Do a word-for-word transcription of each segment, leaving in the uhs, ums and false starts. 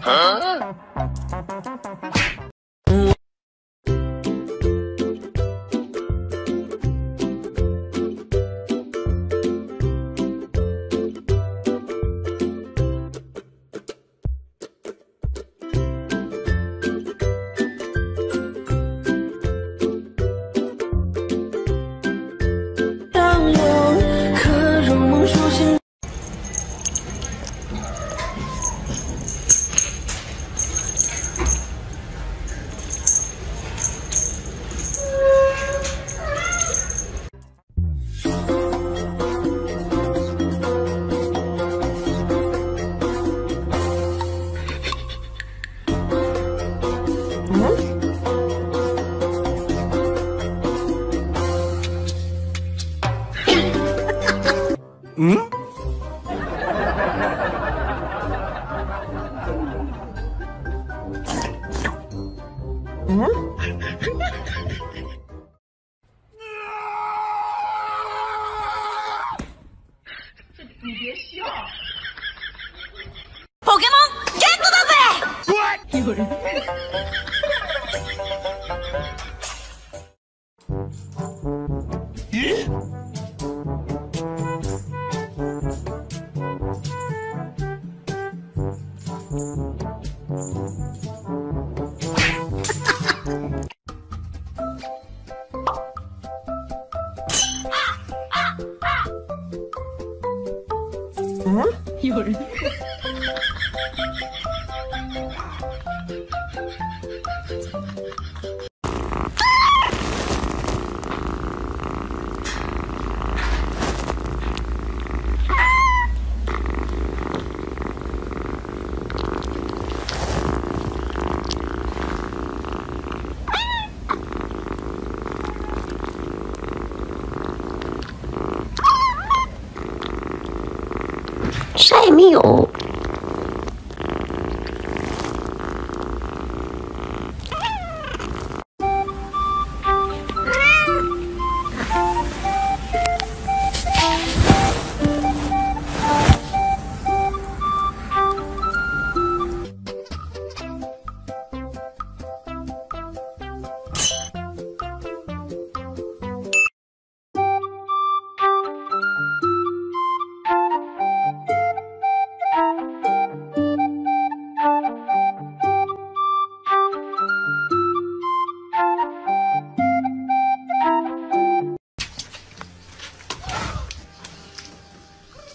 Huh? Hmm? Pokemon get to the way! What? You're Shame me all.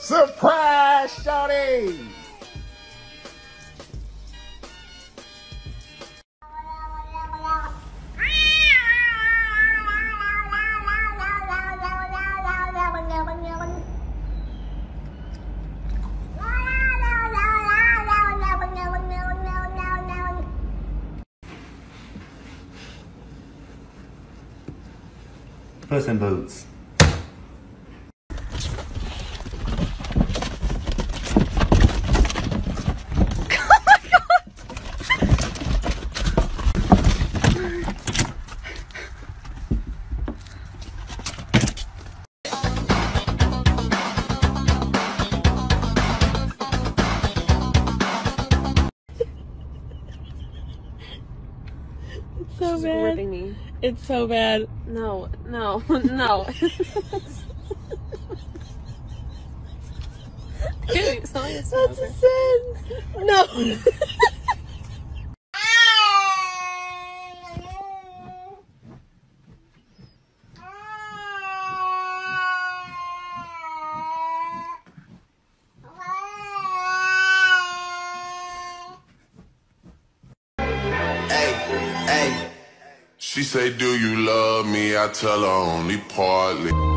Surprise, shawty! Puss in Boots. It's so She's bad. Me. It's so bad. No, no, no. Dude, that's a sin. No. She say, do you love me? I tell her only partly.